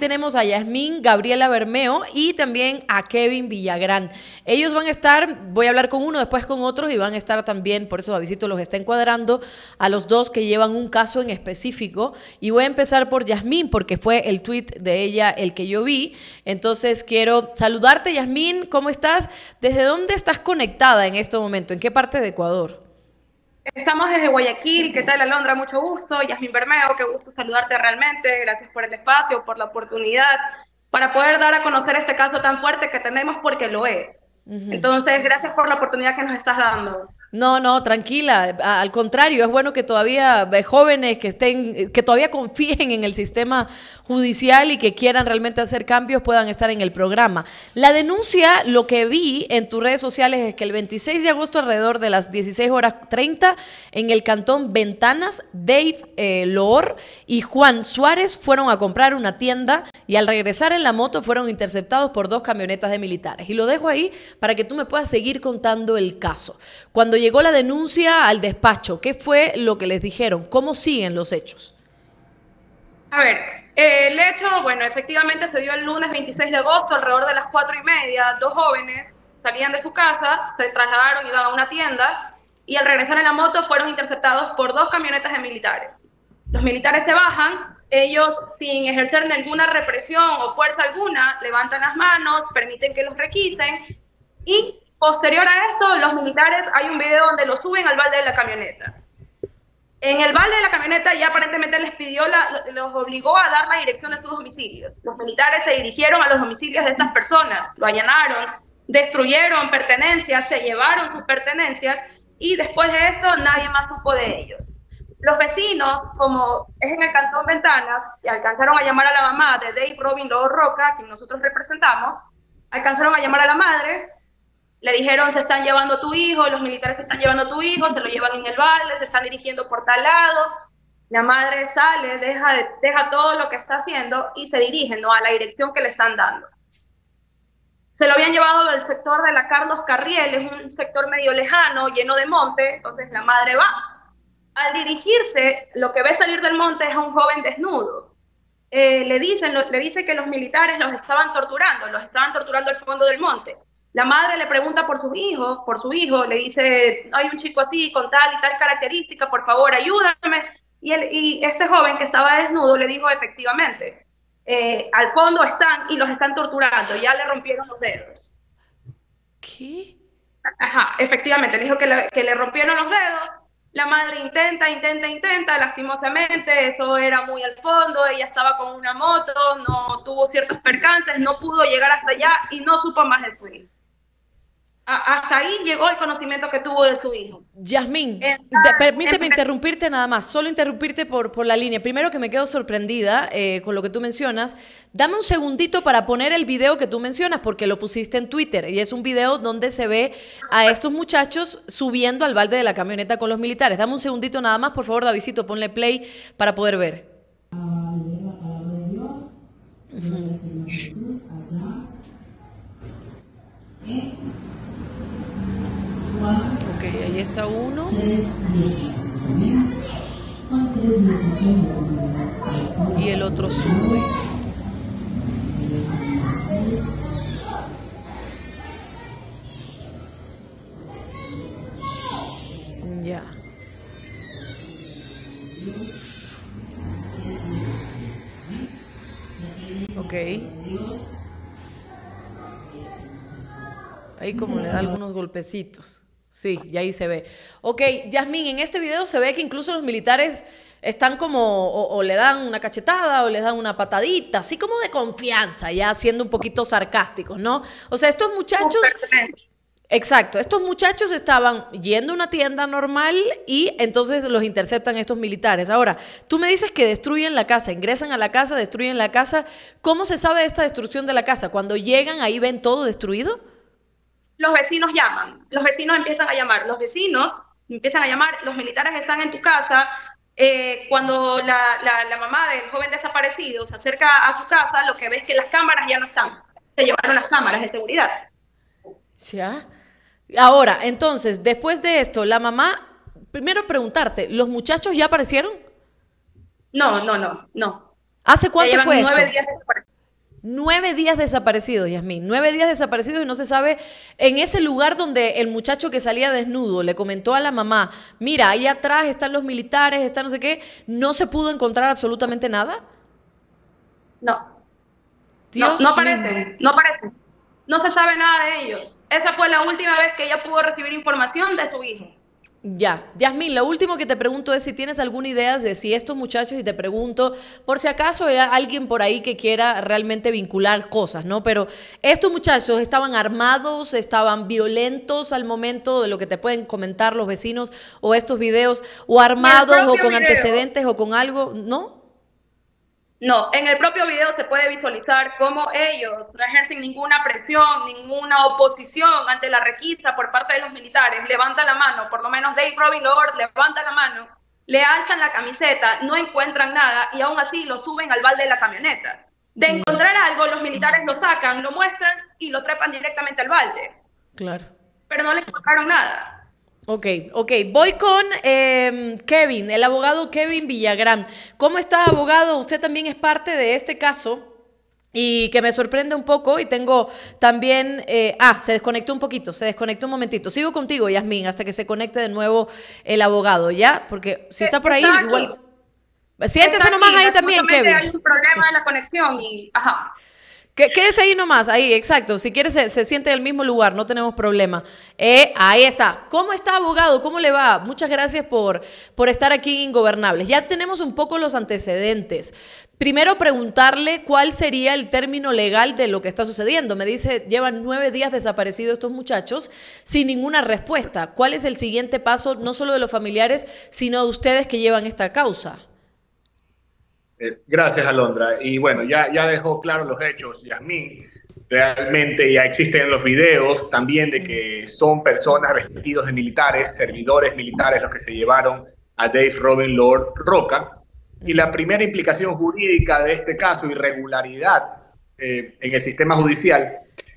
Tenemos a Jazmín Gabriela Bermeo y también a Kevin Villagrán. Ellos van a estar, voy a hablar con uno, después con otros, y van a estar también, por eso Davidito los está encuadrando, a los dos que llevan un caso en específico. Y voy a empezar por Jazmín, porque fue el tuit de ella el que yo vi. Entonces quiero saludarte, Jazmín, ¿cómo estás? ¿Desde dónde estás conectada en este momento? ¿En qué parte de Ecuador? Estamos desde Guayaquil. ¿Qué tal, Alondra? Mucho gusto. Jazmín Bermeo, qué gusto saludarte realmente. Gracias por el espacio, por la oportunidad, para poder dar a conocer este caso tan fuerte que tenemos, porque lo es. Entonces, gracias por la oportunidad que nos estás dando. No, no, tranquila. Al contrario, es bueno que todavía jóvenes que estén, que todavía confíen en el sistema judicial y que quieran realmente hacer cambios, puedan estar en el programa. La denuncia, lo que vi en tus redes sociales es que el 26 de agosto, alrededor de las 16:30, en el cantón Ventanas, Dave Loor y Juan Suárez fueron a comprar una tienda y al regresar en la moto fueron interceptados por dos camionetas de militares. Y lo dejo ahí para que tú me puedas seguir contando el caso. Cuando llegó la denuncia al despacho, ¿qué fue lo que les dijeron? ¿Cómo siguen los hechos? A ver, el hecho, bueno, efectivamente se dio el lunes 26 de agosto, alrededor de las 4:30, dos jóvenes salían de su casa, se trasladaron, iban a una tienda, y al regresar en la moto fueron interceptados por dos camionetas de militares. Los militares se bajan, ellos sin ejercer ninguna represión o fuerza alguna, levantan las manos, permiten que los requisen, y posterior a eso, los militares, hay un video donde los suben al balde de la camioneta. En el balde de la camioneta ya aparentemente les pidió, los obligó a dar la dirección de sus domicilios. Los militares se dirigieron a los domicilios de estas personas, lo allanaron, destruyeron pertenencias, se llevaron sus pertenencias y después de esto nadie más supo de ellos. Los vecinos, como es en el cantón Ventanas, alcanzaron a llamar a la mamá de Dave Robin Lobo Roca, quien nosotros representamos, alcanzaron a llamar a la madre. Le dijeron, se están llevando a tu hijo, los militares se están llevando a tu hijo, se lo llevan en el balde, se están dirigiendo por tal lado. La madre sale, deja todo lo que está haciendo y se dirige, ¿no?, a la dirección que le están dando. Se lo habían llevado al sector de la Carlos Carriel, es un sector medio lejano, lleno de monte, entonces la madre va. Al dirigirse, lo que ve salir del monte es a un joven desnudo. Le dice que los militares los estaban torturando al fondo del monte. La madre le pregunta por sus hijos, le dice, hay un chico así, con tal y tal característica, por favor, ayúdame. Y este joven que estaba desnudo le dijo, efectivamente, al fondo están y los están torturando, ya le rompieron los dedos. ¿Qué? Ajá, efectivamente, le dijo que le rompieron los dedos. La madre intenta, lastimosamente, eso era muy al fondo, ella estaba con una moto, no tuvo ciertos percances, no pudo llegar hasta allá y no supo más de su hijo. Hasta ahí llegó el conocimiento que tuvo de su hijo. Jazmín, permíteme interrumpirte nada más, solo interrumpirte por la línea. Primero, que me quedo sorprendida con lo que tú mencionas. Dame un segundito para poner el video que tú mencionas, porque lo pusiste en Twitter y es un video donde se ve a estos muchachos subiendo al balde de la camioneta con los militares. Dame un segundito nada más, por favor, Davidito, ponle play para poder ver. La palabra de Dios, del Señor Jesús, allá. Ok, ahí está uno. 3 meses. Y el otro sube. Ya. Ok. Ahí como le da algunos golpecitos. Sí, y ahí se ve. Ok, Jazmín, en este video se ve que incluso los militares están como, o le dan una cachetada o les dan una patadita, así como de confianza, ya siendo un poquito sarcásticos, ¿no? O sea, estos muchachos... Exacto, estos muchachos estaban yendo a una tienda normal y entonces los interceptan estos militares. Ahora, tú me dices que destruyen la casa, ingresan a la casa, destruyen la casa. ¿Cómo se sabe de esta destrucción de la casa? ¿Cuando llegan ahí ven todo destruido? Los vecinos llaman, los vecinos empiezan a llamar, los militares están en tu casa. Cuando la mamá del joven desaparecido se acerca a su casa, lo que ves es que las cámaras ya no están, se llevaron las cámaras de seguridad. Ya. Ahora, entonces, después de esto, la mamá, primero preguntarte, ¿los muchachos ya aparecieron? No, no, no, no. ¿Hace cuánto fue esto? 9 días desaparecidos. 9 días desaparecidos, Jazmín. 9 días desaparecidos y no se sabe. En ese lugar donde el muchacho que salía desnudo le comentó a la mamá, mira, ahí atrás están los militares, está no sé qué, ¿no se pudo encontrar absolutamente nada? No. Dios, no parece, no parece. No se sabe nada de ellos. Esa fue la última vez que ella pudo recibir información de su hijo. Ya, Jazmín, lo último que te pregunto es si tienes alguna idea de si estos muchachos, y te pregunto por si acaso hay alguien por ahí que quiera realmente vincular cosas, ¿no? Pero estos muchachos estaban armados, estaban violentos al momento de lo que te pueden comentar los vecinos o estos videos, o armados o con antecedentes o con algo, ¿no? No, en el propio video se puede visualizar cómo ellos no ejercen ninguna presión, ninguna oposición ante la requisa por parte de los militares. Levanta la mano, por lo menos Dave Robin Lobo levanta la mano, le alzan la camiseta, no encuentran nada y aún así lo suben al balde de la camioneta. De encontrar algo, los militares lo sacan, lo muestran y lo trepan directamente al balde. Claro. Pero no les encontraron nada. Ok, ok. Voy con Kevin, el abogado Kevin Villagrán. ¿Cómo está, abogado? Usted también es parte de este caso y que me sorprende un poco y tengo también... se desconectó un poquito, se desconectó un momentito. Sigo contigo, Jazmín, hasta que se conecte de nuevo el abogado, ¿ya? Porque si está por ahí, igual... Siéntese nomás ahí también, Kevin. Hay un problema de la conexión y... Ajá. Quédese ahí nomás, ahí, exacto. Si quiere se siente en el mismo lugar, no tenemos problema. Ahí está. ¿Cómo está, abogado? ¿Cómo le va? Muchas gracias por estar aquí en Ingobernables. Ya tenemos un poco los antecedentes. Primero preguntarle cuál sería el término legal de lo que está sucediendo. Me dice, llevan 9 días desaparecidos estos muchachos sin ninguna respuesta. ¿Cuál es el siguiente paso, no solo de los familiares, sino de ustedes que llevan esta causa? Gracias, Alondra. Y bueno, ya dejó claro los hechos, Jazmín. Realmente ya existen los videos también de que son personas vestidos de militares, servidores militares, los que se llevaron a Dave Robin Lobo Roca. Y la primera implicación jurídica de este caso, irregularidad en el sistema judicial,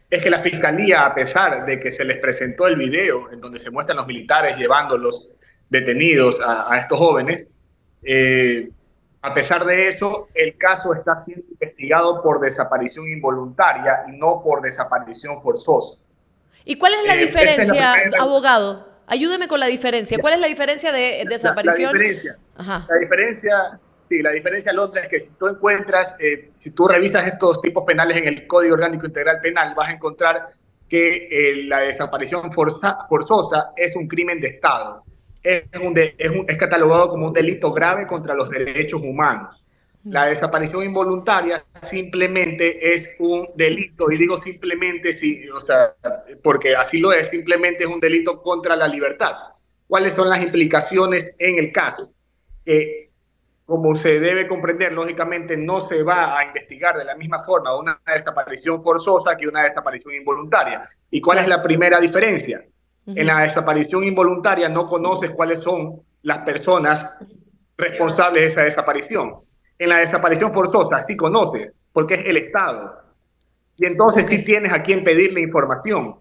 es que la Fiscalía, a pesar de que se les presentó el video en donde se muestran los militares llevándolos detenidos a estos jóvenes, a pesar de eso, el caso está siendo investigado por desaparición involuntaria y no por desaparición forzosa. ¿Y cuál es la diferencia, abogado? Ayúdeme con la diferencia. ¿Cuál es la diferencia de desaparición? La diferencia, Londra, es que si tú encuentras, si tú revisas estos tipos penales en el Código Orgánico Integral Penal, vas a encontrar que la desaparición forzosa es un crimen de Estado. Es catalogado como un delito grave contra los derechos humanos. La desaparición involuntaria simplemente es un delito, y digo simplemente, sí, o sea, porque así lo es, simplemente es un delito contra la libertad. ¿Cuáles son las implicaciones en el caso? Como se debe comprender, lógicamente no se va a investigar de la misma forma una desaparición forzosa que una desaparición involuntaria. ¿Y cuál es la primera diferencia? En la desaparición involuntaria no conoces cuáles son las personas responsables de esa desaparición. En la desaparición forzosa sí conoces, porque es el Estado. Y entonces sí tienes a quien pedirle información.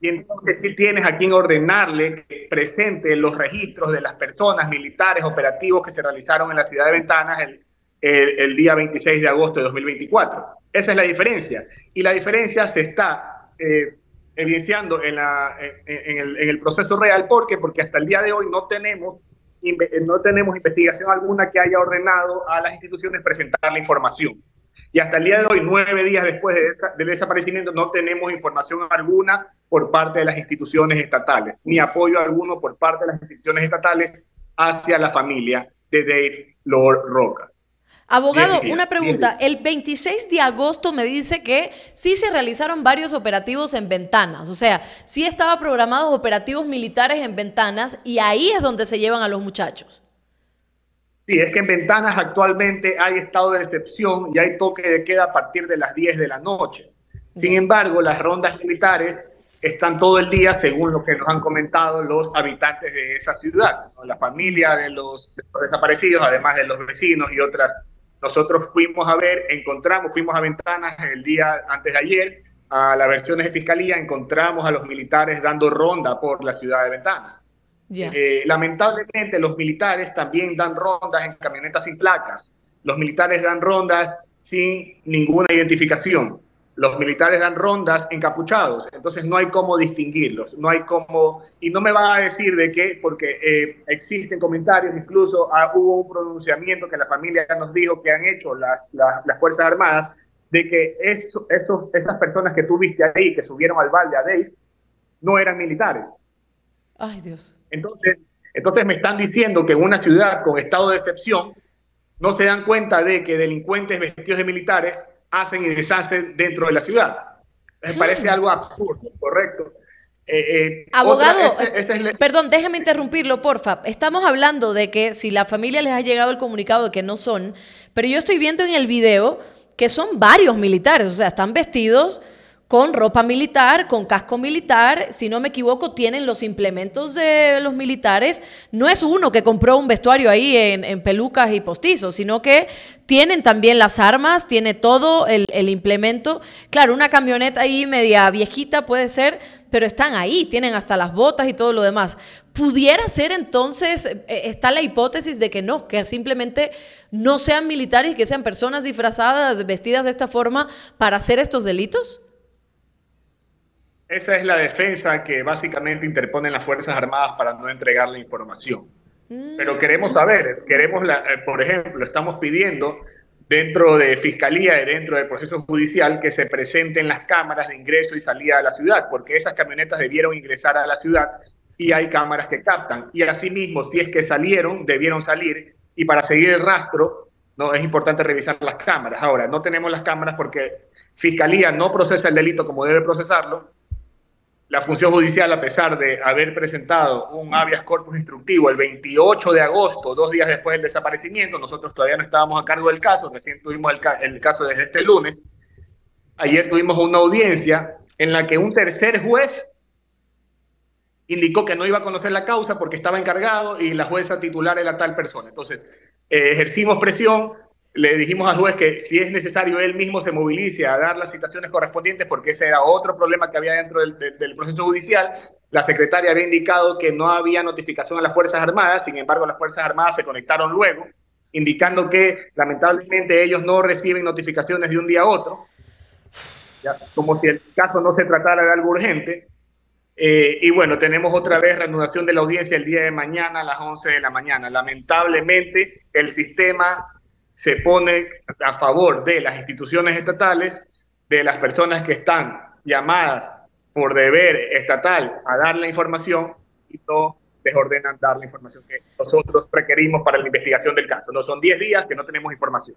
Y entonces sí tienes a quien ordenarle que presente los registros de las personas, militares, operativos que se realizaron en la ciudad de Ventanas el día 26 de agosto de 2024. Esa es la diferencia. Y la diferencia se está... evidenciando en el proceso real. Porque hasta el día de hoy no tenemos investigación alguna que haya ordenado a las instituciones presentar la información. Y hasta el día de hoy, 9 días después del desaparecimiento, no tenemos información alguna por parte de las instituciones estatales, ni apoyo alguno por parte de las instituciones estatales hacia la familia de Dave Lobo Roca. Abogado, una pregunta. El 26 de agosto me dice que sí se realizaron varios operativos en Ventanas, o sea, sí estaban programados operativos militares en Ventanas y ahí es donde se llevan a los muchachos. Sí, es que en Ventanas actualmente hay estado de excepción y hay toque de queda a partir de las 10 de la noche. Sin embargo, las rondas militares están todo el día, según lo que nos han comentado los habitantes de esa ciudad, ¿no? La familia de los desaparecidos, además de los vecinos y otras. Nosotros fuimos a Ventanas el día antes de ayer, a las versiones de Fiscalía, encontramos a los militares dando ronda por la ciudad de Ventanas. Yeah. Lamentablemente los militares también dan rondas en camionetas sin placas. Los militares dan rondas sin ninguna identificación. Los militares dan rondas encapuchados, entonces no hay cómo distinguirlos, no hay cómo... Y no me van a decir de qué, porque existen comentarios, incluso hubo un pronunciamiento que la familia nos dijo que han hecho las Fuerzas Armadas, de que esas personas que tú viste ahí, que subieron al balde a Dave, no eran militares. Ay, Dios. Entonces me están diciendo que en una ciudad con estado de excepción no se dan cuenta de que delincuentes vestidos de militares hacen y deshacen dentro de la ciudad. Me parece algo absurdo, ¿correcto? Abogado, perdón, déjeme interrumpirlo, porfa. Estamos hablando de que si la familia les ha llegado el comunicado de que no son, pero yo estoy viendo en el video que son varios militares, o sea, están vestidos con ropa militar, con casco militar, si no me equivoco, tienen los implementos de los militares. No es uno que compró un vestuario ahí en pelucas y postizos, sino que tienen también las armas, tiene todo el implemento. Claro, una camioneta ahí media viejita puede ser, pero están ahí, tienen hasta las botas y todo lo demás. ¿Pudiera ser entonces, está la hipótesis de que no, que simplemente no sean militares, que sean personas disfrazadas, vestidas de esta forma para hacer estos delitos? Esa es la defensa que básicamente interponen las Fuerzas Armadas para no entregar la información. Pero queremos saber, por ejemplo, estamos pidiendo dentro de Fiscalía y dentro del proceso judicial que se presenten las cámaras de ingreso y salida de la ciudad, porque esas camionetas debieron ingresar a la ciudad y hay cámaras que captan. Y asimismo, si es que salieron, debieron salir. Y para seguir el rastro, no es importante revisar las cámaras. Ahora, no tenemos las cámaras porque Fiscalía no procesa el delito como debe procesarlo. La función judicial, a pesar de haber presentado un habeas corpus instructivo el 28 de agosto, 2 días después del desaparecimiento, nosotros todavía no estábamos a cargo del caso, recién tuvimos el caso desde este lunes. Ayer tuvimos una audiencia en la que un tercer juez indicó que no iba a conocer la causa porque estaba encargado y la jueza titular era tal persona. Entonces, ejercimos presión, le dijimos al juez que si es necesario él mismo se movilice a dar las citaciones correspondientes porque ese era otro problema que había dentro del proceso judicial. La secretaria había indicado que no había notificación a las Fuerzas Armadas, sin embargo las Fuerzas Armadas se conectaron luego, indicando que lamentablemente ellos no reciben notificaciones de un día a otro, ya, como si el caso no se tratara de algo urgente. Y bueno, tenemos otra vez reanudación de la audiencia el día de mañana a las 11 de la mañana. Lamentablemente el sistema se pone a favor de las instituciones estatales, de las personas que están llamadas por deber estatal a dar la información y no les ordenan dar la información que nosotros requerimos para la investigación del caso. No son 10 días que no tenemos información.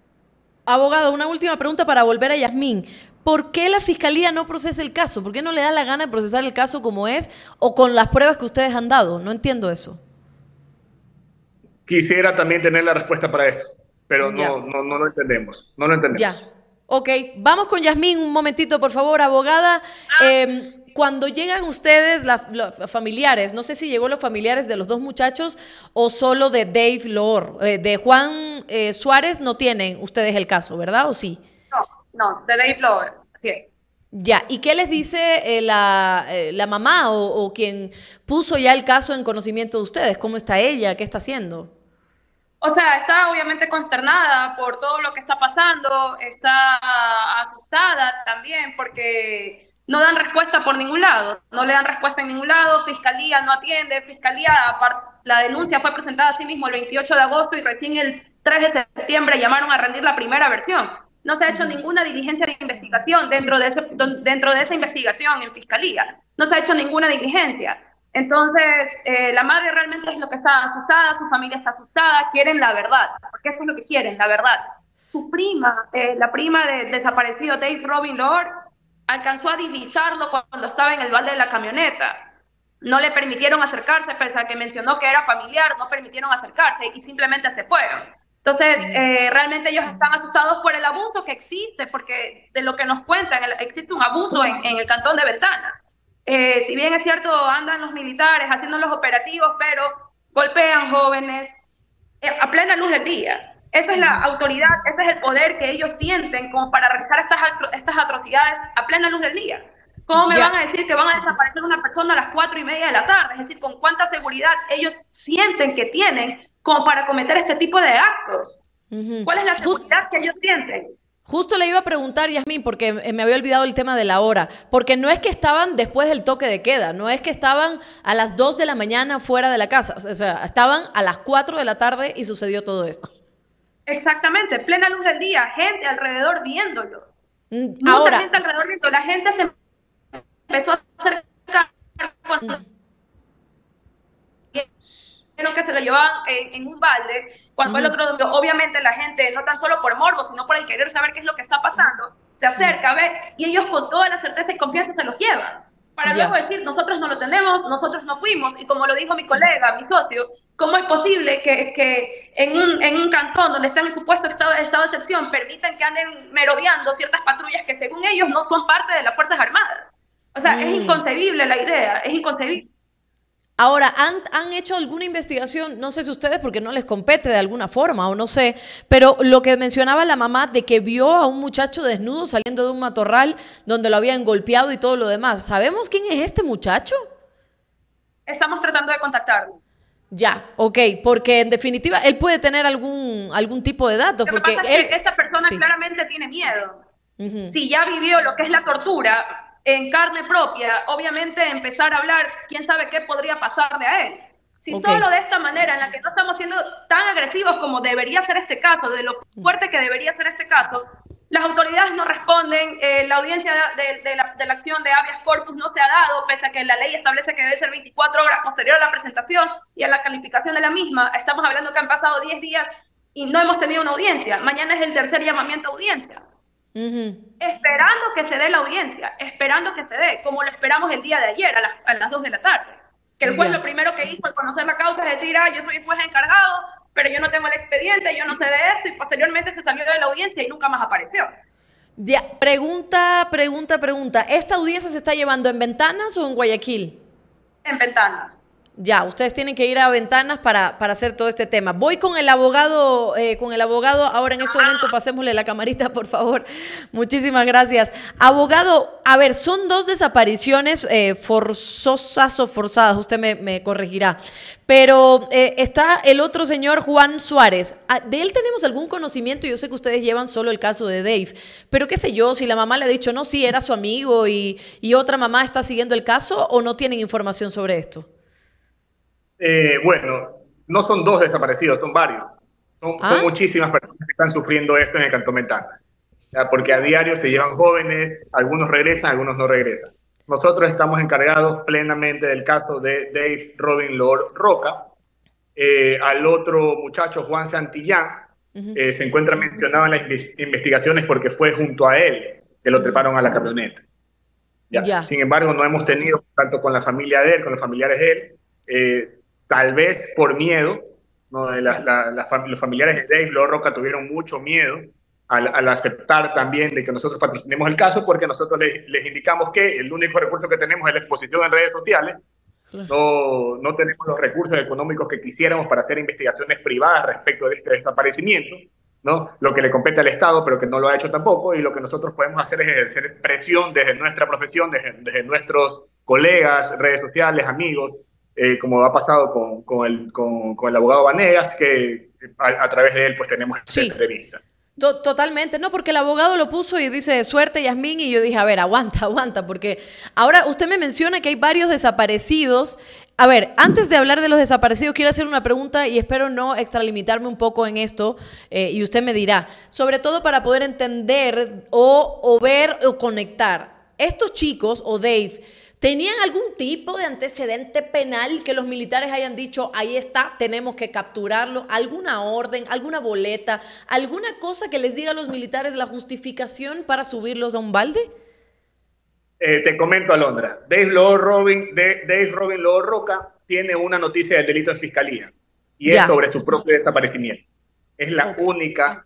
Abogado, una última pregunta para volver a Jazmín. ¿Por qué la Fiscalía no procesa el caso? ¿Por qué no le da la gana de procesar el caso como es o con las pruebas que ustedes han dado? No entiendo eso. Quisiera también tener la respuesta para eso. Pero no lo entendemos, no lo entendemos. Ya, ok. Vamos con Jazmín un momentito, por favor, abogada. Cuando llegan ustedes, los familiares, no sé si llegó los familiares de los dos muchachos o solo de Dave Loor, de Juan Suárez no tienen ustedes el caso, ¿verdad? ¿O sí? No, de Dave Loor, así es. Ya, ¿y qué les dice la mamá o quien puso ya el caso en conocimiento de ustedes? ¿Cómo está ella? ¿Qué está haciendo? O sea, está obviamente consternada por todo lo que está pasando, está asustada también porque no dan respuesta por ningún lado, no le dan respuesta en ningún lado, Fiscalía no atiende, Fiscalía, la denuncia fue presentada a sí mismo el 28 de agosto y recién el 3 de septiembre llamaron a rendir la primera versión. No se ha hecho ninguna diligencia de investigación dentro de esa investigación en Fiscalía, no se ha hecho ninguna diligencia. Entonces, la madre realmente es lo que está asustada, su familia está asustada, quieren la verdad, porque eso es lo que quieren, la verdad. Su prima, la prima del desaparecido Dave Robin Loor, alcanzó a divisarlo cuando estaba en el balde de la camioneta. No le permitieron acercarse, pese a que mencionó que era familiar, no permitieron acercarse y simplemente se fueron. Entonces, realmente ellos están asustados por el abuso que existe, porque de lo que nos cuentan, existe un abuso en el cantón de Ventanas. Si bien es cierto, andan los militares haciendo los operativos, pero golpean jóvenes a plena luz del día. Esa es la autoridad, ese es el poder que ellos sienten como para realizar estas atrocidades a plena luz del día. ¿Cómo me van a decir que van a desaparecer una persona a las 4:30 de la tarde? Es decir, ¿con cuánta seguridad ellos sienten que tienen como para cometer este tipo de actos? ¿Cuál es la seguridad que ellos sienten? Justo le iba a preguntar, Jazmín, porque me había olvidado el tema de la hora, porque no es que estaban después del toque de queda, no es que estaban a las 2 de la mañana fuera de la casa, o sea, estaban a las 4 de la tarde y sucedió todo esto. Exactamente, plena luz del día, gente alrededor viéndolo. Ahora, mucha gente alrededor viéndolo, la gente se empezó a acercar cuando que se lo llevaban en un balde, cuando el otro domingo, obviamente la gente, no tan solo por morbo, sino por el querer saber qué es lo que está pasando, se acerca, ve, y ellos con toda la certeza y confianza se los llevan, para luego decir, nosotros no lo tenemos, nosotros no fuimos, y como lo dijo mi colega, mi socio, ¿cómo es posible que en un cantón donde están en supuesto estado de excepción permitan que anden merodeando ciertas patrullas que según ellos no son parte de las Fuerzas Armadas? O sea, es inconcebible la idea, es inconcebible. Ahora, ¿han hecho alguna investigación? No sé si ustedes, porque no les compete de alguna forma o no sé, pero lo que mencionaba la mamá de que vio a un muchacho desnudo saliendo de un matorral donde lo habían golpeado y todo lo demás. ¿Sabemos quién es este muchacho? Estamos tratando de contactarlo. Ya, ok, porque en definitiva él puede tener algún tipo de datos. Lo que pasa es que esta persona claramente tiene miedo. Si ya vivió lo que es la tortura en carne propia, obviamente empezar a hablar, quién sabe qué podría pasarle a él. Si solo de esta manera, en la que no estamos siendo tan agresivos como debería ser este caso, de lo fuerte que debería ser este caso, las autoridades no responden, la audiencia de la acción de habeas corpus no se ha dado, pese a que la ley establece que debe ser 24 horas posterior a la presentación y a la calificación de la misma. Estamos hablando que han pasado 10 días y no hemos tenido una audiencia. Mañana es el tercer llamamiento a audiencia. Esperando que se dé la audiencia, esperando que se dé, como lo esperamos el día de ayer a las 2 de la tarde, que el juez lo primero que hizo al conocer la causa es decir, yo soy el juez encargado, pero yo no tengo el expediente, yo no sé de esto, y posteriormente se salió de la audiencia y nunca más apareció. Ya, pregunta, ¿esta audiencia se está llevando en Ventanas o en Guayaquil? En Ventanas. Ya, ustedes tienen que ir a Ventanas para hacer todo este tema. Voy con el abogado ahora en este momento, pasémosle la camarita, por favor. Muchísimas gracias. Abogado, a ver, son dos desapariciones forzosas o forzadas, usted me corregirá, pero está el otro señor Juan Suárez. ¿De él tenemos algún conocimiento? Yo sé que ustedes llevan solo el caso de Dave, pero qué sé yo, si la mamá le ha dicho, no, sí, era su amigo y otra mamá está siguiendo el caso, ¿o no tienen información sobre esto? Bueno, no son dos desaparecidos, son varios. Son muchísimas personas que están sufriendo esto en el cantón Ventanas. Porque a diario se llevan jóvenes, algunos regresan, algunos no regresan. Nosotros estamos encargados plenamente del caso de Dave Robin Lobo Roca. Al otro muchacho, Juan Santillán, se encuentra mencionado en las investigaciones porque fue junto a él que lo treparon a la camioneta. Sin embargo, no hemos tenido tanto con la familia de él, con los familiares de él. Tal vez por miedo, ¿no? Los familiares de Dave Lobo Roca tuvieron mucho miedo al aceptar también de que nosotros patrocinemos el caso, porque nosotros les indicamos que el único recurso que tenemos es la exposición en redes sociales. No tenemos los recursos económicos que quisiéramos para hacer investigaciones privadas respecto de este desaparecimiento, ¿no? Lo que le compete al Estado, pero que no lo ha hecho tampoco, y lo que nosotros podemos hacer es ejercer presión desde nuestra profesión, desde nuestros colegas, redes sociales, amigos. Como ha pasado con el abogado Vanegas, que a través de él pues tenemos esta entrevista. Totalmente, no, porque el abogado lo puso y dice, suerte Jazmín, y yo dije, a ver, aguanta, porque ahora usted me menciona que hay varios desaparecidos. A ver, antes de hablar de los desaparecidos, quiero hacer una pregunta y espero no extralimitarme un poco en esto, y usted me dirá, sobre todo para poder entender o ver o conectar. Estos chicos, o Dave, ¿tenían algún tipo de antecedente penal que los militares hayan dicho, ahí está, tenemos que capturarlo? ¿Alguna orden, alguna boleta, alguna cosa que les diga a los militares la justificación para subirlos a un balde? Te comento, Alondra. Dave Robin Lobo Roca tiene una noticia del delito en Fiscalía y es sobre su propio desaparecimiento. Es la única,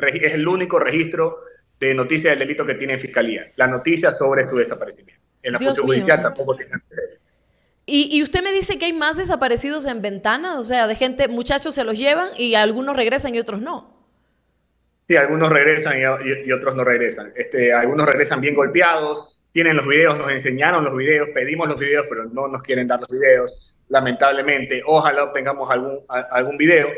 es el único registro de noticia del delito que tiene en Fiscalía, la noticia sobre su desaparecimiento. En la función judicial tampoco tiene antecedentes. ¿Y usted me dice que hay más desaparecidos en Ventanas? O sea, de gente, muchachos se los llevan y algunos regresan y otros no. Sí, algunos regresan y otros no regresan. Algunos regresan bien golpeados, tienen los videos, nos enseñaron los videos, pedimos los videos, pero no nos quieren dar los videos, lamentablemente. Ojalá obtengamos algún video.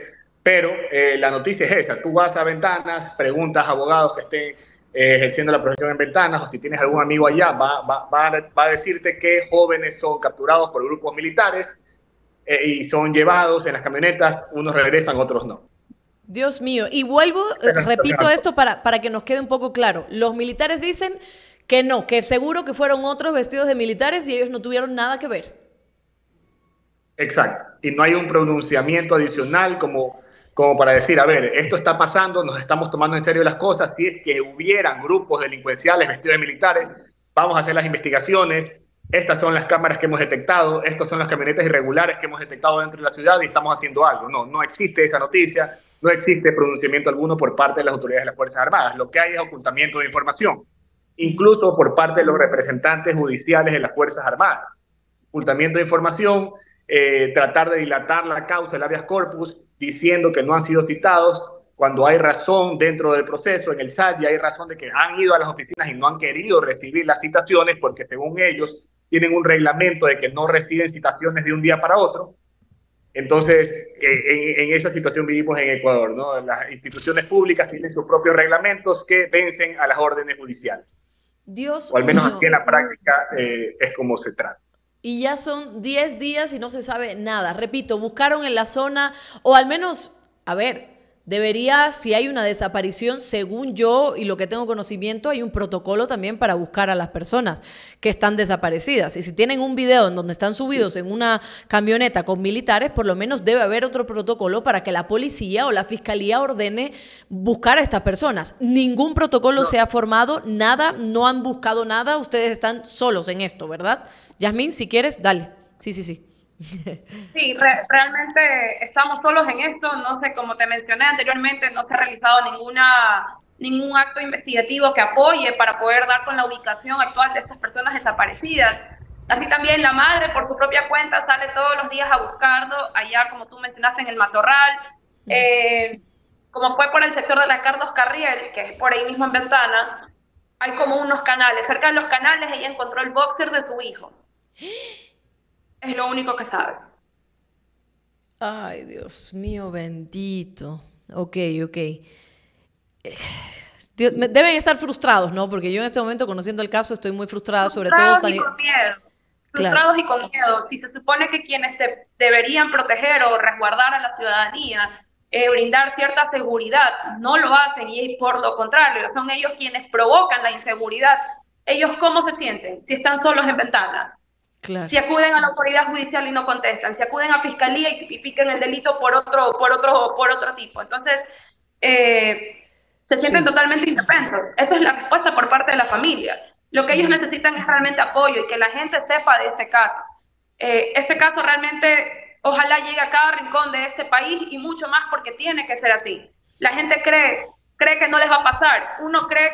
Pero la noticia es esta: tú vas a Ventanas, preguntas a abogados que estén ejerciendo la profesión en Ventanas, o si tienes algún amigo allá, va a decirte que jóvenes son capturados por grupos militares y son llevados en las camionetas, unos regresan, otros no. Dios mío, y vuelvo, repito esto para que nos quede un poco claro. Los militares dicen que no, que seguro que fueron otros vestidos de militares y ellos no tuvieron nada que ver. Exacto, y no hay un pronunciamiento adicional como para decir, a ver, esto está pasando, nos estamos tomando en serio las cosas, si es que hubieran grupos delincuenciales vestidos de militares, vamos a hacer las investigaciones, estas son las cámaras que hemos detectado, estas son las camionetas irregulares que hemos detectado dentro de la ciudad y estamos haciendo algo. No, no existe esa noticia. No existe pronunciamiento alguno por parte de las autoridades de las Fuerzas Armadas. Lo que hay es ocultamiento de información, incluso por parte de los representantes judiciales de las Fuerzas Armadas. Ocultamiento de información, tratar de dilatar la causa del habeas corpus, diciendo que no han sido citados, cuando hay razón dentro del proceso, en el SAT, y hay razón de que han ido a las oficinas y no han querido recibir las citaciones, porque según ellos tienen un reglamento de que no reciben citaciones de un día para otro. Entonces, en esa situación vivimos en Ecuador, ¿no? Las instituciones públicas tienen sus propios reglamentos que vencen a las órdenes judiciales. Dios mío. O al menos así en la práctica es como se trata. Y ya son 10 días y no se sabe nada. Repito, buscaron en la zona, o al menos, a ver, debería, si hay una desaparición, según yo y lo que tengo conocimiento, hay un protocolo también para buscar a las personas que están desaparecidas. Y si tienen un video en donde están subidos en una camioneta con militares, por lo menos debe haber otro protocolo para que la policía o la fiscalía ordene buscar a estas personas. Ningún protocolo se ha formado, nada, no han buscado nada, ustedes están solos en esto, ¿verdad? Jazmín, si quieres, dale. Sí. Sí, realmente estamos solos en esto, no sé, como te mencioné anteriormente, no se ha realizado ningún acto investigativo que apoye para poder dar con la ubicación actual de estas personas desaparecidas. Así también la madre, por su propia cuenta, sale todos los días a buscarlo, allá como tú mencionaste en el Matorral, como fue por el sector de la Carlos Carriel, que es por ahí mismo en Ventanas, hay como unos canales, cerca de los canales ella encontró el boxer de su hijo. Es lo único que sabe. Ay, Dios mío, bendito. Ok. Dios, deben estar frustrados, ¿no? Porque yo en este momento, conociendo el caso, estoy muy frustrada, sobre todo... Frustrados y con miedo. Frustrados y con miedo. Si se supone que quienes se deberían proteger o resguardar a la ciudadanía, brindar cierta seguridad, no lo hacen, y por lo contrario, son ellos quienes provocan la inseguridad. ¿Ellos cómo se sienten si están solos en Ventanas? Claro. Si acuden a la autoridad judicial y no contestan, si acuden a fiscalía y tipifican el delito por otro tipo. Entonces, se sienten totalmente indefensos. Esta es la respuesta por parte de la familia. Lo que ellos necesitan es realmente apoyo y que la gente sepa de este caso. Este caso realmente, ojalá llegue a cada rincón de este país y mucho más, porque tiene que ser así. La gente cree que no les va a pasar. Uno cree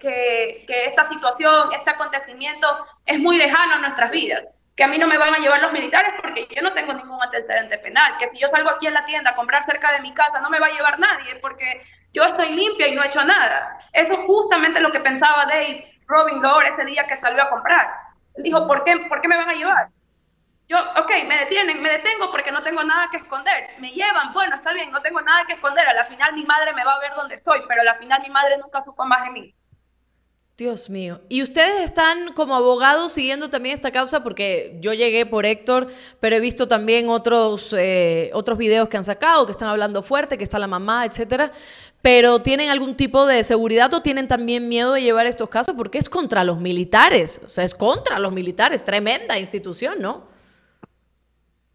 que esta situación, este acontecimiento es muy lejano a nuestras vidas, que a mí no me van a llevar los militares porque yo no tengo ningún antecedente penal, que si yo salgo aquí en la tienda a comprar cerca de mi casa no me va a llevar nadie porque yo estoy limpia y no he hecho nada. Eso es justamente lo que pensaba Dave Robin Lobo ese día que salió a comprar. Él dijo, ¿por qué me van a llevar? Yo, ok, me detengo porque no tengo nada que esconder. Me llevan, bueno, está bien, no tengo nada que esconder. A la final mi madre me va a ver dónde estoy, pero a la final mi madre nunca supo más de mí. Dios mío. ¿Y ustedes están como abogados siguiendo también esta causa? Porque yo llegué por Héctor, pero he visto también otros videos que han sacado, que están hablando fuerte, que está la mamá, etcétera. Pero ¿tienen algún tipo de seguridad o tienen también miedo de llevar estos casos? Porque es contra los militares, o sea, es contra los militares. Tremenda institución, ¿no?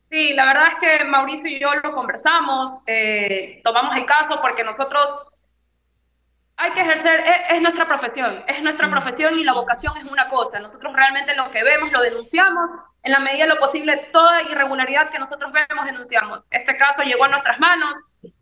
Sí, la verdad es que Mauricio y yo lo conversamos, tomamos el caso porque nosotros hay que ejercer, es nuestra profesión, y la vocación es una cosa. Nosotros realmente lo que vemos lo denunciamos, en la medida de lo posible toda irregularidad que nosotros vemos denunciamos. Este caso llegó a nuestras manos,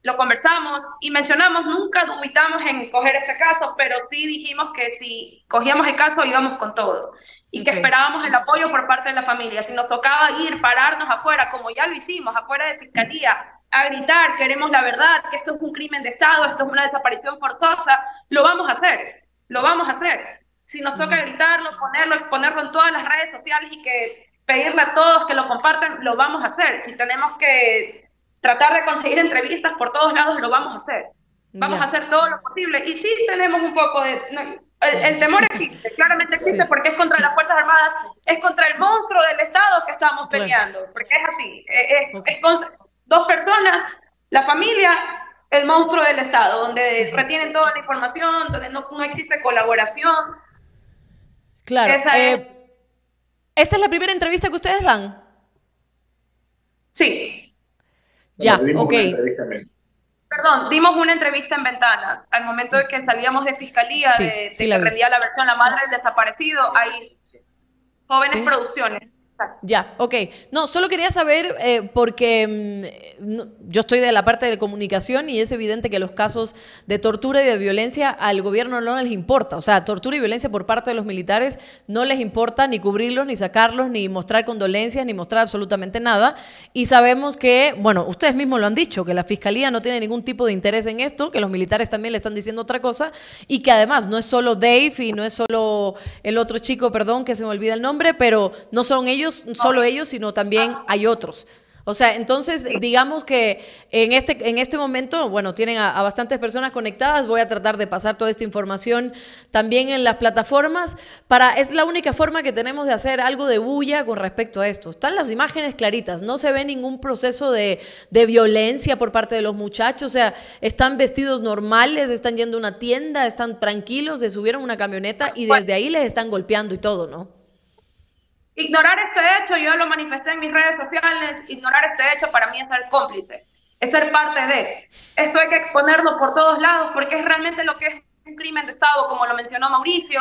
lo conversamos y mencionamos, nunca dubitamos en coger ese caso, pero sí dijimos que si cogíamos el caso íbamos con todo. Y que esperábamos el apoyo por parte de la familia. Si nos tocaba ir, pararnos afuera, como ya lo hicimos, afuera de Fiscalía, a gritar, queremos la verdad, que esto es un crimen de Estado, esto es una desaparición forzosa, lo vamos a hacer, Si nos toca gritarlo, exponerlo en todas las redes sociales y que pedirle a todos que lo compartan, lo vamos a hacer. Si tenemos que tratar de conseguir entrevistas por todos lados, lo vamos a hacer. Vamos a hacer todo lo posible. Y sí tenemos un poco de... el temor existe, claramente existe, porque es contra las Fuerzas Armadas, es contra el monstruo del Estado que estamos peleando, porque es así, es contra dos personas, la familia, el monstruo del Estado, donde retienen toda la información, donde no existe colaboración. Claro. ¿Esa es la primera entrevista que ustedes dan? Sí. Ya, ok. Perdón, dimos una entrevista en Ventanas. Al momento de que salíamos de Fiscalía, que rendía la versión La Madre del Desaparecido, hay jóvenes producciones. Exacto. Ya, ok. No, solo quería saber, porque yo estoy de la parte de comunicación y es evidente que los casos de tortura y de violencia al gobierno no les importa. O sea, tortura y violencia por parte de los militares no les importa ni cubrirlos, ni sacarlos, ni mostrar condolencias, ni mostrar absolutamente nada. Y sabemos que, bueno, ustedes mismos lo han dicho, que la Fiscalía no tiene ningún tipo de interés en esto, que los militares también le están diciendo otra cosa y que además no es solo Dave y no es solo el otro chico, perdón, que se me olvida el nombre, pero no son ellos solo ellos, sino también hay otros. O sea, entonces, digamos que en este momento, bueno, tienen a bastantes personas conectadas. Voy a tratar de pasar toda esta información también en las plataformas. Es la única forma que tenemos de hacer algo de bulla con respecto a esto. Están las imágenes claritas. No se ve ningún proceso de violencia por parte de los muchachos. O sea, están vestidos normales, están yendo a una tienda, están tranquilos, se subieron a una camioneta y desde ahí les están golpeando y todo, ¿no? Ignorar este hecho, yo lo manifesté en mis redes sociales, ignorar este hecho para mí es ser cómplice, es ser parte de. Esto hay que exponerlo por todos lados porque es realmente lo que es un crimen de Estado, como lo mencionó Mauricio.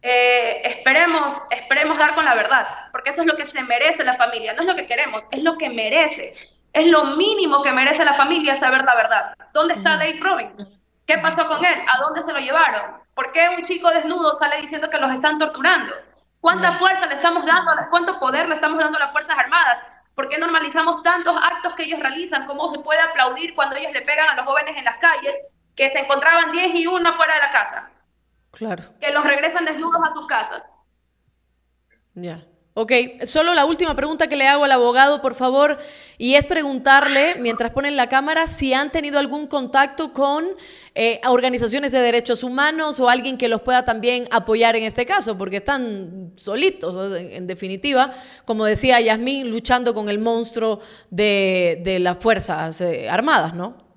Esperemos dar con la verdad, porque eso es lo que se merece la familia, no es lo que queremos, es lo que merece. Es lo mínimo que merece la familia, saber la verdad. ¿Dónde está Dave Robin? ¿Qué pasó con él? ¿A dónde se lo llevaron? ¿Por qué un chico desnudo sale diciendo que los están torturando? ¿Cuánta fuerza le estamos dando, cuánto poder le estamos dando a las Fuerzas Armadas? ¿Por qué normalizamos tantos actos que ellos realizan? ¿Cómo se puede aplaudir cuando ellos le pegan a los jóvenes en las calles que se encontraban 10 y 1 fuera de la casa? Claro. Que los regresan desnudos a sus casas. Ya. Ok, solo la última pregunta que le hago al abogado, por favor, y es preguntarle, mientras ponen la cámara, si han tenido algún contacto con organizaciones de derechos humanos o alguien que los pueda también apoyar en este caso, porque están solitos, en definitiva, como decía Jazmín, luchando con el monstruo de las Fuerzas Armadas, ¿no?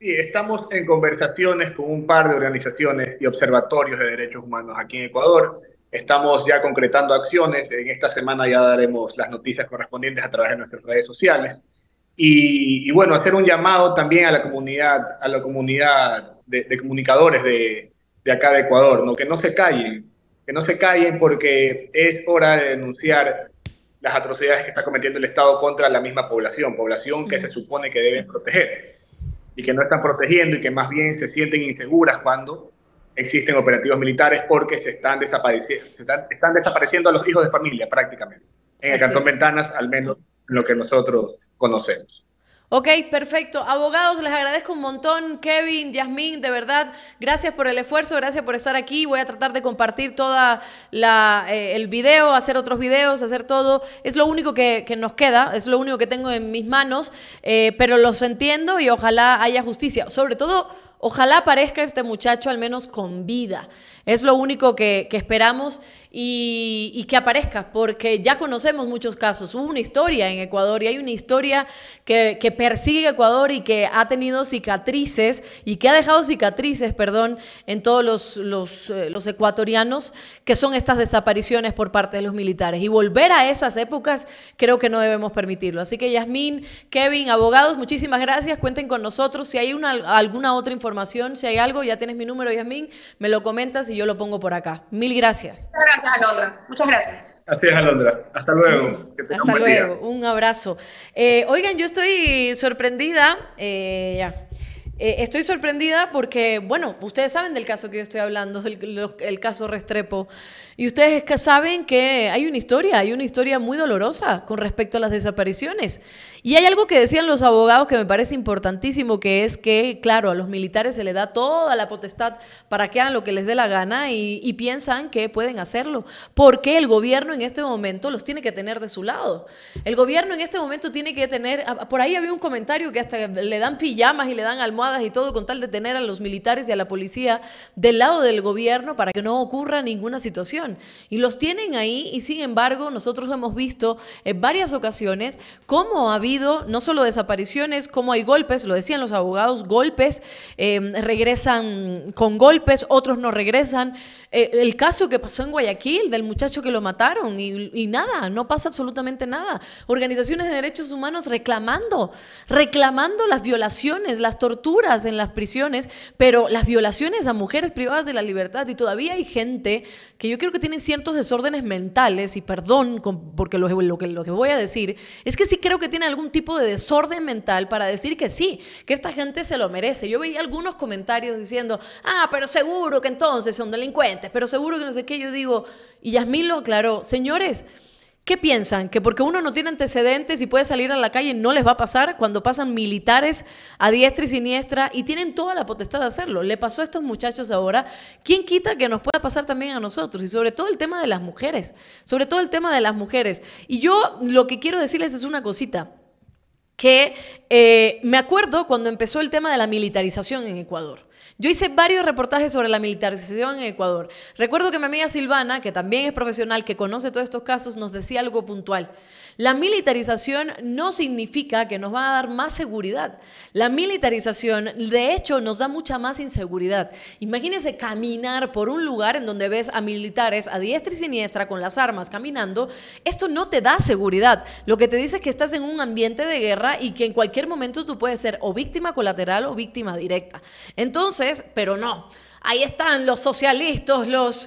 Sí, estamos en conversaciones con un par de organizaciones y observatorios de derechos humanos aquí en Ecuador. Estamos ya concretando acciones, en esta semana ya daremos las noticias correspondientes a través de nuestras redes sociales. Y bueno, hacer un llamado también a la comunidad de comunicadores de acá de Ecuador, ¿no? Que no se callen porque es hora de denunciar las atrocidades que está cometiendo el Estado contra la misma población que se supone que deben proteger y que no están protegiendo y que más bien se sienten inseguras cuando existen operativos militares porque se están desapareciendo a los hijos de familia prácticamente. En el Cantón Ventanas, al menos lo que nosotros conocemos. Ok, perfecto. Abogados, les agradezco un montón. Kevin, Jazmín, de verdad, gracias por el esfuerzo, gracias por estar aquí. Voy a tratar de compartir toda el video, hacer otros videos, hacer todo. Es lo único que nos queda, es lo único que tengo en mis manos, pero los entiendo y ojalá haya justicia. Sobre todo, ojalá aparezca este muchacho al menos con vida. Es lo único que esperamos y que aparezca, porque ya conocemos muchos casos. Hubo una historia en Ecuador y hay una historia que persigue a Ecuador y que ha tenido cicatrices y que ha dejado cicatrices, perdón, en todos los ecuatorianos, que son estas desapariciones por parte de los militares. Y volver a esas épocas creo que no debemos permitirlo. Así que Jazmín, Kevin, abogados, muchísimas gracias. Cuenten con nosotros. Si hay alguna otra información, si hay algo, ya tienes mi número, Jazmín, me lo comentas y yo lo pongo por acá. Mil gracias. Muchas gracias, Alondra. Muchas gracias. Así es, Alondra. Hasta luego. Que tenga un buen día. Hasta luego. Un abrazo. Oigan, yo estoy sorprendida. Estoy sorprendida porque, bueno, ustedes saben del caso que yo estoy hablando, el caso Restrepo, y ustedes saben que hay una historia muy dolorosa con respecto a las desapariciones. Y hay algo que decían los abogados que me parece importantísimo, que es que, claro, a los militares se les da toda la potestad para que hagan lo que les dé la gana y piensan que pueden hacerlo, porque el gobierno en este momento los tiene que tener de su lado. El gobierno en este momento tiene que tener, por ahí había un comentario que hasta le dan pijamas y le dan almohadas y todo con tal de tener a los militares y a la policía del lado del gobierno para que no ocurra ninguna situación. Y los tienen ahí, y sin embargo nosotros hemos visto en varias ocasiones cómo ha habido no solo desapariciones, cómo hay golpes, lo decían los abogados, golpes, regresan con golpes, otros no regresan. El caso que pasó en Guayaquil del muchacho que lo mataron y nada, no pasa absolutamente nada. Organizaciones de derechos humanos reclamando las violaciones, las torturas en las prisiones, pero las violaciones a mujeres privadas de la libertad. Y todavía hay gente que yo creo que tiene ciertos desórdenes mentales, y perdón porque lo que voy a decir es que sí creo que tiene algún tipo de desorden mental para decir que sí, que esta gente se lo merece. Yo veía algunos comentarios diciendo, ah, pero seguro que entonces son delincuentes, pero seguro que no sé qué. Yo digo, y Jazmín lo aclaró, señores, ¿qué piensan? ¿Que porque uno no tiene antecedentes y puede salir a la calle no les va a pasar cuando pasan militares a diestra y siniestra y tienen toda la potestad de hacerlo? Le pasó a estos muchachos ahora. ¿Quién quita que nos pueda pasar también a nosotros? Y sobre todo el tema de las mujeres. Sobre todo el tema de las mujeres. Y yo lo que quiero decirles es una cosita. Que me acuerdo cuando empezó el tema de la militarización en Ecuador. Yo hice varios reportajes sobre la militarización en Ecuador. Recuerdo que mi amiga Silvana, que también es profesional, que conoce todos estos casos, nos decía algo puntual. La militarización no significa que nos va a dar más seguridad. La militarización, de hecho, nos da mucha más inseguridad. Imagínense caminar por un lugar en donde ves a militares a diestra y siniestra con las armas caminando. Esto no te da seguridad. Lo que te dice es que estás en un ambiente de guerra y que en cualquier momento tú puedes ser o víctima colateral o víctima directa. Entonces, pero no. Ahí están los socialistas, los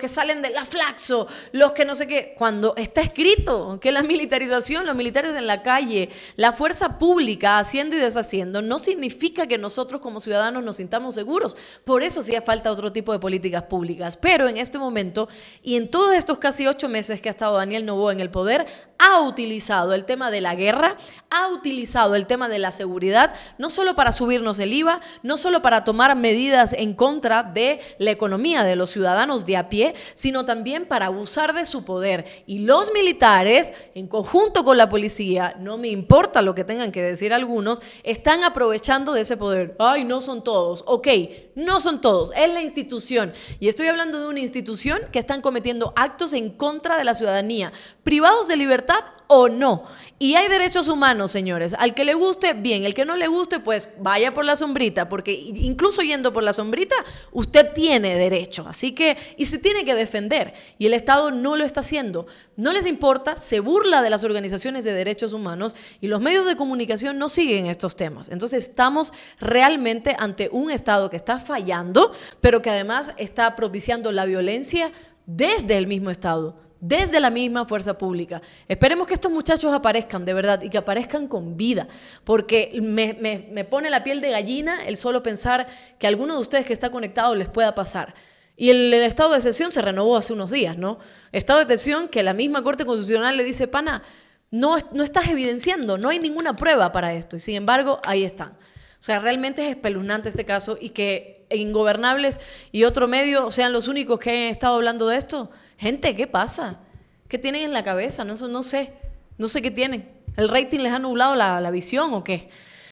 que salen de la Flacso, los que no sé qué. Cuando está escrito que la militarización, los militares en la calle, la fuerza pública haciendo y deshaciendo, no significa que nosotros como ciudadanos nos sintamos seguros. Por eso sí hace falta otro tipo de políticas públicas. Pero en este momento y en todos estos casi 8 meses que ha estado Daniel Noboa en el poder, ha utilizado el tema de la guerra, ha utilizado el tema de la seguridad, no solo para subirnos el IVA, no solo para tomar medidas en contra de la economía de los ciudadanos de a pie, sino también para abusar de su poder. Y los militares, en conjunto con la policía, no me importa lo que tengan que decir algunos, están aprovechando de ese poder. Ay, no son todos. Ok, no son todos. Es la institución. Y estoy hablando de una institución que están cometiendo actos en contra de la ciudadanía, privados de libertad o no. Y hay derechos humanos, señores. Al que le guste, bien. El que no le guste, pues vaya por la sombrita, porque incluso yendo por la sombrita, usted tiene derecho. Así que, y se tiene que defender. Y el Estado no lo está haciendo. No les importa, se burla de las organizaciones de derechos humanos y los medios de comunicación no siguen estos temas. Entonces, estamos realmente ante un Estado que está fallando, pero que además está propiciando la violencia desde el mismo Estado, desde la misma fuerza pública. Esperemos que estos muchachos aparezcan, de verdad, y que aparezcan con vida, porque me pone la piel de gallina el solo pensar que a alguno de ustedes que está conectado les pueda pasar. Y el estado de excepción se renovó hace unos días, ¿no? Estado de excepción que la misma Corte Constitucional le dice, pana, no estás evidenciando, no hay ninguna prueba para esto. Y sin embargo, ahí están. O sea, realmente es espeluznante este caso, y que Ingobernables y Otro Medio sean los únicos que han estado hablando de esto. Gente, ¿qué pasa? ¿Qué tienen en la cabeza? No sé qué tienen. ¿El rating les ha nublado la visión o qué?